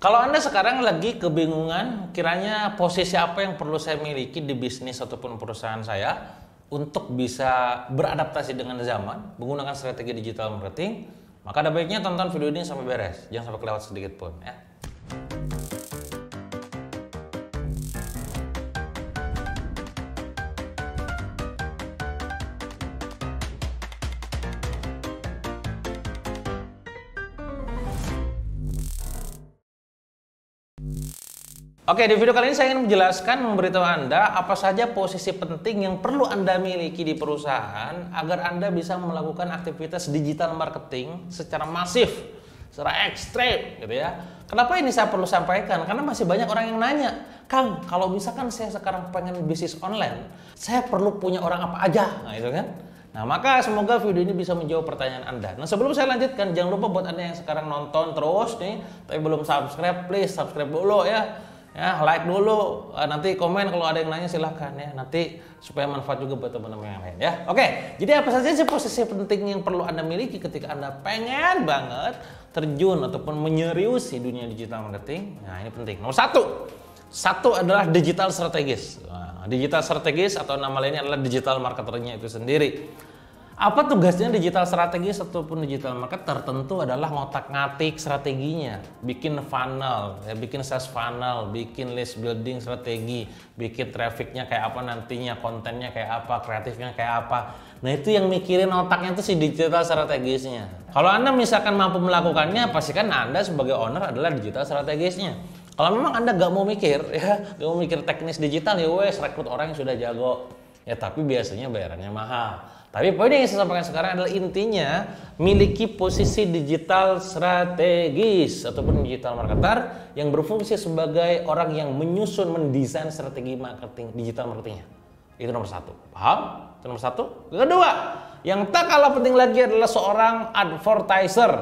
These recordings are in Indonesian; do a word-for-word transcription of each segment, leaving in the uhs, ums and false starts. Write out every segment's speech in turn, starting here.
Kalau Anda sekarang lagi kebingungan, kiranya posisi apa yang perlu saya miliki di bisnis ataupun perusahaan saya untuk bisa beradaptasi dengan zaman menggunakan strategi digital marketing, maka ada baiknya tonton video ini sampai beres, jangan sampai kelewat sedikit pun ya. Oke, di video kali ini saya ingin menjelaskan, memberitahu Anda apa saja posisi penting yang perlu Anda miliki di perusahaan agar Anda bisa melakukan aktivitas digital marketing secara masif, secara ekstrem gitu ya. Kenapa ini saya perlu sampaikan? Karena masih banyak orang yang nanya, Kang, kalau misalkan saya sekarang pengen bisnis online, saya perlu punya orang apa aja? Nah itu kan. Nah, maka semoga video ini bisa menjawab pertanyaan Anda. Nah, sebelum saya lanjutkan, jangan lupa buat Anda yang sekarang nonton terus nih, tapi belum subscribe, please subscribe dulu ya. Ya, like dulu, nanti komen kalau ada yang nanya silahkan ya, nanti supaya manfaat juga buat teman-teman yang lain ya. Oke, jadi apa saja sih posisi penting yang perlu Anda miliki ketika Anda pengen banget terjun ataupun menyeriusi dunia digital marketing? Nah, ini penting. Nomor satu, satu adalah digital strategis. Nah, digital strategis atau nama lainnya adalah digital marketernya itu sendiri. Apa tugasnya digital strategis ataupun digital marketer? Tentu adalah ngotak-ngatik strateginya, bikin funnel, ya, bikin sales funnel, bikin list building strategi, bikin trafficnya kayak apa nantinya, kontennya kayak apa, kreatifnya kayak apa. Nah itu yang mikirin otaknya itu si digital strategisnya. Kalau Anda misalkan mampu melakukannya, pastikan Anda sebagai owner adalah digital strategisnya. Kalau memang Anda nggak mau mikir, ya nggak mau mikir teknis digital, ya wes rekrut orang yang sudah jago. Ya tapi biasanya bayarannya mahal. Tapi poin yang saya sampaikan sekarang adalah intinya miliki posisi digital strategis ataupun digital marketer yang berfungsi sebagai orang yang menyusun, mendesain strategi marketing, digital marketingnya. Itu nomor satu, paham? Itu nomor satu. Kedua, yang tak kalah penting lagi adalah seorang advertiser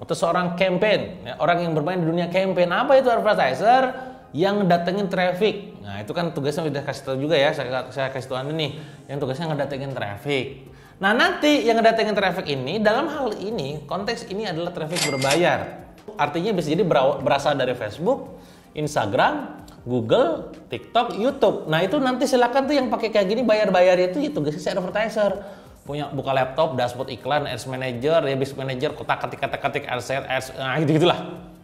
atau seorang campaign, ya, orang yang bermain di dunia campaign. Apa itu advertiser? Yang datengin traffic. Nah itu kan tugasnya udah kasih tau juga ya, saya, saya kasih tau Anda nih, yang tugasnya ngedatengin traffic. Nah nanti yang ngedatengin traffic ini, dalam hal ini, konteks ini adalah traffic berbayar. Artinya bisa jadi berasal dari Facebook, Instagram, Google, TikTok, YouTube. Nah itu nanti silakan tuh yang pakai kayak gini bayar-bayar itu, ya tugasnya si advertiser. Punya buka laptop, dashboard iklan, ads manager, ya business manager, kotak-katik-katik, ads, ads, nah gitu-gitulah.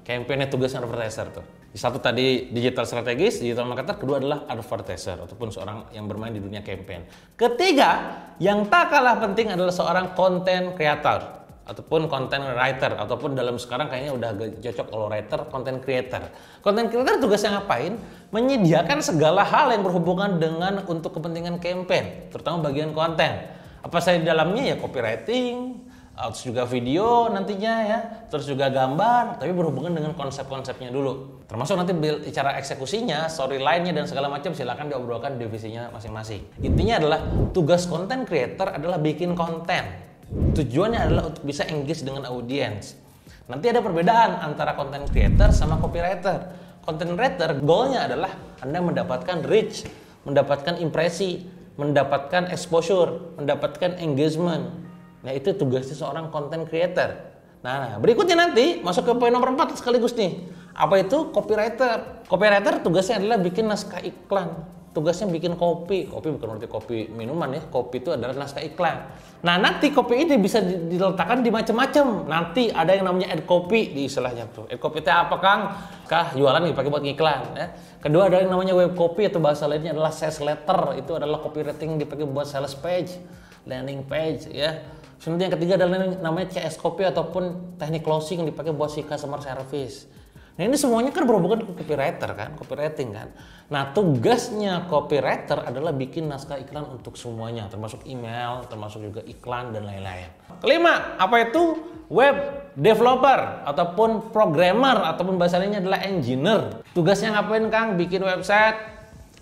Campaign-nya tugasnya advertiser tuh. Satu tadi digital strategis, digital marketer, kedua adalah advertiser ataupun seorang yang bermain di dunia campaign. Ketiga, yang tak kalah penting adalah seorang content creator ataupun content writer ataupun dalam sekarang kayaknya udah cocok kalau writer, content creator. Content creator tugasnya ngapain? Menyediakan segala hal yang berhubungan dengan untuk kepentingan campaign, terutama bagian konten. Apa saja di dalamnya ya copywriting, terus juga video nantinya ya, terus juga gambar, tapi berhubungan dengan konsep-konsepnya dulu. Termasuk nanti cara eksekusinya, storyline-nya dan segala macam silahkan diobrolkan divisinya masing-masing. Intinya adalah tugas konten creator adalah bikin konten. Tujuannya adalah untuk bisa engage dengan audiens. Nanti ada perbedaan antara konten creator sama copywriter. Konten writer goalnya adalah Anda mendapatkan reach, mendapatkan impresi, mendapatkan exposure, mendapatkan engagement. Nah itu tugasnya seorang content creator. Nah berikutnya nanti masuk ke poin nomor empat sekaligus nih. Apa itu copywriter? Copywriter tugasnya adalah bikin naskah iklan. Tugasnya bikin kopi. Kopi bukan berarti kopi minuman ya. Kopi itu adalah naskah iklan. Nah nanti kopi ini bisa diletakkan di macam-macam. Nanti ada yang namanya ad copy di istilahnya tuh. Ad copy itu apa Kang? Kah jualan dipakai buat iklan ya. Kedua ada yang namanya web copy atau bahasa lainnya adalah sales letter. Itu adalah copywriting dipakai buat sales page, landing page ya. Terus yang ketiga adalah namanya C S copy ataupun teknik closing yang dipakai buat si customer service. Nah ini semuanya kan berhubungan dengan copywriter kan, copywriting kan. Nah tugasnya copywriter adalah bikin naskah iklan untuk semuanya, termasuk email, termasuk juga iklan dan lain-lain. Kelima, apa itu? Web developer ataupun programmer ataupun bahasa lainnya adalah engineer. Tugasnya ngapain Kang? Bikin website,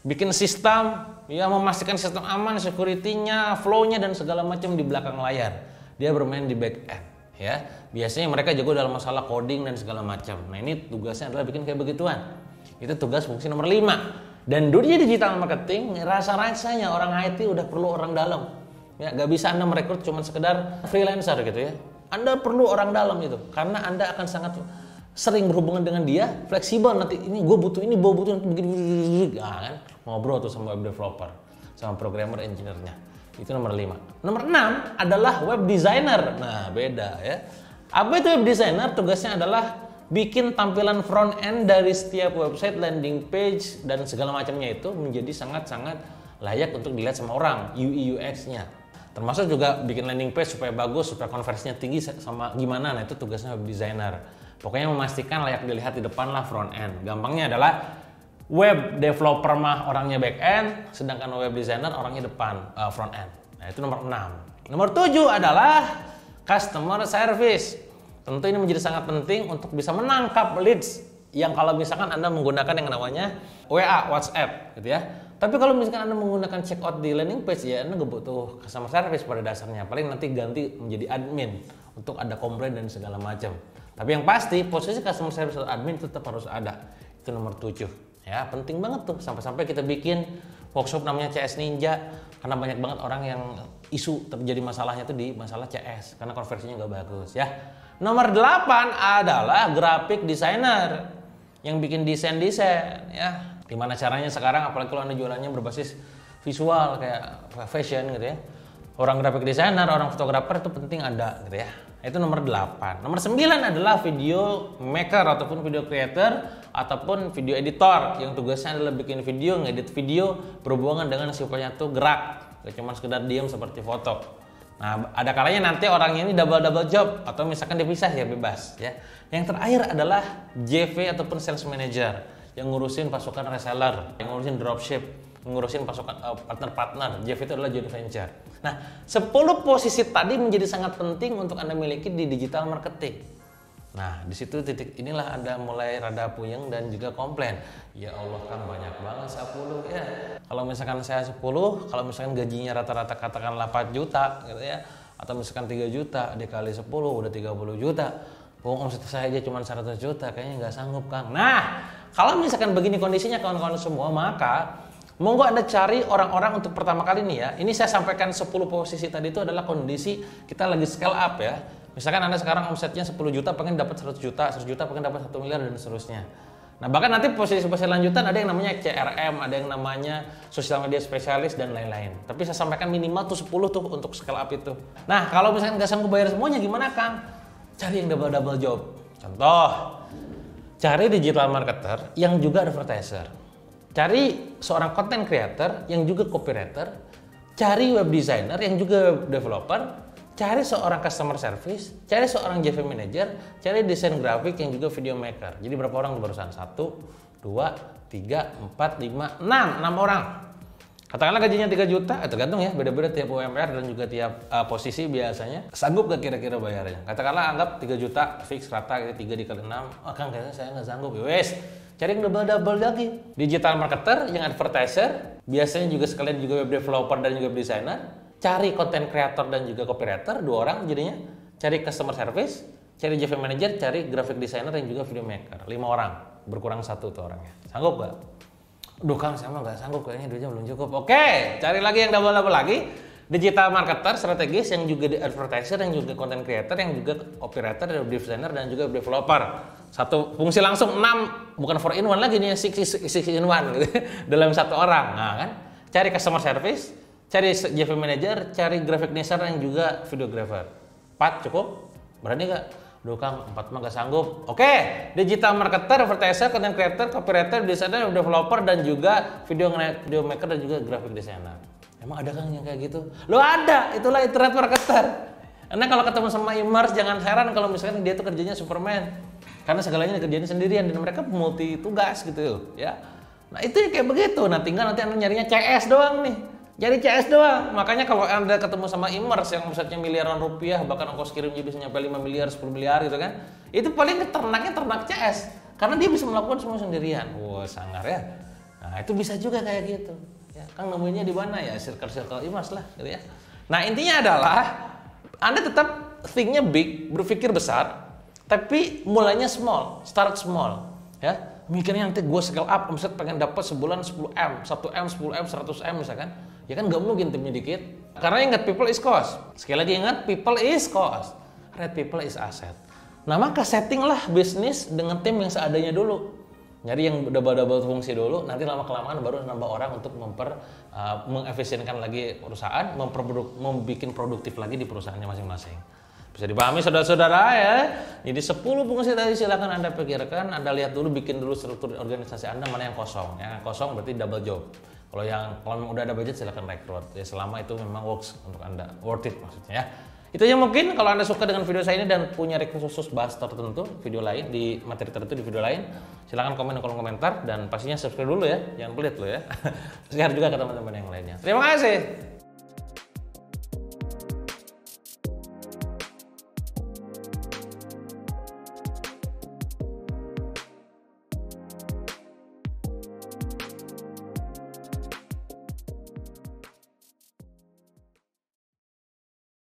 bikin sistem. Ya memastikan sistem aman, security-nya, flow-nya dan segala macam di belakang layar. Dia bermain di back end, ya. Biasanya mereka jago dalam masalah coding dan segala macam. Nah, ini tugasnya adalah bikin kayak begituan. Itu tugas fungsi nomor lima. Dan dunia digital marketing rasa-rasanya orang I T udah perlu orang dalam. Ya, gak bisa Anda merekrut cuma sekedar freelancer gitu ya. Anda perlu orang dalam itu karena Anda akan sangat sering berhubungan dengan dia, fleksibel, nanti ini gue butuh ini, gue butuh nanti begini, nah, kan? Ngobrol tuh sama web developer, sama programmer, engineer-nya. Itu nomor lima. Nomor enam adalah web designer. Nah, beda ya. Apa itu web designer? Tugasnya adalah bikin tampilan front end dari setiap website, landing page, dan segala macamnya itu menjadi sangat-sangat layak untuk dilihat sama orang, U I U X-nya. Termasuk juga bikin landing page supaya bagus, supaya konversinya tinggi sama gimana. Nah, itu tugasnya web designer. Pokoknya memastikan layak dilihat di depan lah front end. Gampangnya adalah web developer mah orangnya back end, sedangkan web designer orangnya depan uh, front end. Nah, itu nomor enam. Nomor tujuh adalah customer service. Tentu ini menjadi sangat penting untuk bisa menangkap leads yang kalau misalkan Anda menggunakan yang namanya W A, WhatsApp gitu ya. Tapi kalau misalkan Anda menggunakan checkout di landing page, ya Anda nggak butuh customer service pada dasarnya. Paling nanti ganti menjadi admin untuk ada komplain dan segala macam. Tapi yang pasti posisi customer service atau admin tetap harus ada. Itu nomor tujuh. Ya, penting banget tuh. Sampai-sampai kita bikin workshop namanya C S Ninja karena banyak banget orang yang isu terjadi masalahnya tuh di masalah C S karena konversinya nggak bagus ya. Nomor delapan adalah graphic designer yang bikin desain-desain ya. Gimana caranya sekarang apalagi kalau Anda jualannya berbasis visual kayak fashion gitu ya. Orang graphic designer, orang fotografer itu penting ada gitu ya. Itu nomor delapan. Nomor sembilan adalah video maker ataupun video creator ataupun video editor yang tugasnya adalah bikin video, ngedit video berhubungan dengan sifatnya tuh gerak, gak cuma sekedar diam seperti foto. Nah, ada kalanya nanti orangnya ini double-double job atau misalkan dipisah ya bebas ya. Yang terakhir adalah J V ataupun sales manager yang ngurusin pasukan reseller, yang ngurusin dropship, ngurusin pasukan uh, partner-partner. J V itu adalah joint venture. Nah, sepuluh posisi tadi menjadi sangat penting untuk Anda miliki di digital marketing. Nah, di situ titik inilah Anda mulai rada puyeng dan juga komplain. Ya Allah, kan banyak banget sepuluh ya. Kalau misalkan saya sepuluh, kalau misalkan gajinya rata-rata katakan delapan juta gitu ya, atau misalkan tiga juta dikali sepuluh udah tiga puluh juta. Oh, omset saya aja cuma seratus juta, kayaknya nggak sanggup, Kang. Nah, kalau misalkan begini kondisinya kawan-kawan semua, maka monggo Anda cari orang-orang untuk pertama kali nih ya. Ini saya sampaikan sepuluh posisi tadi itu adalah kondisi kita lagi scale up ya. Misalkan Anda sekarang omsetnya sepuluh juta pengen dapat seratus juta, seratus juta pengen dapat satu miliar dan seterusnya. Nah, bahkan nanti posisi-posisi lanjutan ada yang namanya C R M, ada yang namanya social media spesialis dan lain-lain. Tapi saya sampaikan minimal tuh sepuluh tuh untuk scale up itu. Nah, kalau misalkan nggak sanggup bayar semuanya gimana, Kang? Cari yang double-double job. Contoh, cari digital marketer yang juga advertiser. Cari seorang content creator yang juga copywriter, cari web designer yang juga web developer, cari seorang customer service, cari seorang J V manager, cari desain grafik yang juga video maker. Jadi berapa orang barusan? Satu, dua, tiga, empat, lima, enam, enam orang. Katakanlah gajinya tiga juta, eh, tergantung ya, beda-beda tiap U M R dan juga tiap uh, posisi biasanya. Sanggup gak kira-kira bayarnya? Katakanlah anggap tiga juta fix rata, tiga dikali enam, oh, Kang kayaknya saya nggak sanggup, wes. Cari yang double-double lagi. Digital marketer yang advertiser, biasanya juga sekalian juga web developer dan juga web designer. Cari content creator dan juga copywriter, dua orang jadinya. Cari customer service, cari J V manager, cari graphic designer dan juga video maker. Lima orang, berkurang satu tuh orangnya. Sanggup gak? Duh Kang, saya mah gak sanggup, kayaknya duitnya belum cukup. Oke, cari lagi yang double-double lagi. Digital marketer, strategis, yang juga advertiser, yang juga content creator, yang juga copywriter, web designer, dan juga developer. Satu fungsi langsung enam, bukan four in one lagi nih, six in one gitu, dalam satu orang. Nah kan, cari customer service, cari J V manager, cari graphic designer yang juga videographer. Empat cukup? Berani gak? Duh Kang, empat mah gak sanggup. Oke, digital marketer, advertiser, content creator, copywriter, designer, web developer, dan juga video, video maker, dan juga graphic designer. Emang ada Kang yang kayak gitu? Lo ada, itulah internet marketer. Karena kalau ketemu sama imers jangan heran kalau misalkan dia tuh kerjanya Superman. Karena segalanya dikerjain sendirian dan mereka multi tugas gitu ya. Nah, itu kayak begitu. Nah, tinggal nanti Anda nyarinya C S doang nih. Jadi C S doang. Makanya kalau Anda ketemu sama imers yang omsetnya miliaran rupiah, bahkan ongkos kirimnya bisa nyampe lima miliar, sepuluh miliar gitu kan. Itu paling ternaknya ternak C S. Karena dia bisa melakukan semua sendirian. Wah, sangar ya. Nah, itu bisa juga kayak gitu. Ya, Kang nemuinnya di mana ya? Circle-circle imers lah gitu ya. Nah, intinya adalah Anda tetap think-nya big, berpikir besar, tapi mulainya small, start small ya. Mikirnya nanti gue scale up, omset pengen dapat sebulan sepuluh M, satu M, sepuluh M, seratus M misalkan. Ya kan nggak mungkin timnya dikit. Karena ingat people is cost. Sekali lagi ingat people is cost. Red people is asset. Nah maka settinglah bisnis dengan tim yang seadanya dulu. Nyari yang double-double fungsi dulu, nanti lama-kelamaan baru nambah orang untuk memper, uh, mengefisienkan lagi perusahaan, memproduksi, membuat produktif lagi di perusahaannya masing-masing. Bisa dipahami saudara-saudara ya? Jadi sepuluh fungsi tadi silahkan Anda pikirkan, Anda lihat dulu, bikin dulu struktur organisasi Anda mana yang kosong. Yang kosong berarti double job. Kalau yang kalau udah ada budget silahkan rekrut, ya selama itu memang works untuk Anda, worth it maksudnya ya. Itu aja mungkin. Kalau Anda suka dengan video saya ini dan punya request khusus bahas tertentu, video lain di materi tertentu di video lain, silahkan komen di kolom komentar dan pastinya subscribe dulu ya, jangan pelit lo ya. Share juga ke teman-teman yang lainnya. Terima kasih.